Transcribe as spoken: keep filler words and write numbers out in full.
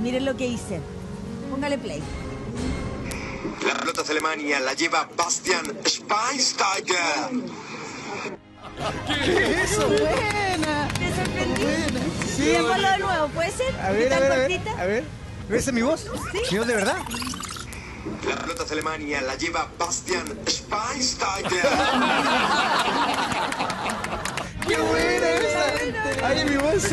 Miren lo que hice. Póngale play. La pelota de Alemania la lleva Bastian Schweinsteiger. ¿Qué es eso? Buena. Me sorprendí. Buena. Sí. Démoslo de nuevo, ¿puede ser? A ver, a ver, a ver, a ver. ¿Esa es mi voz? ¿Sí? ¿Mi voz de verdad? La pelota de Alemania la lleva Bastian Schweinsteiger. ¡Qué buena esa! ¡Ay, mi voz!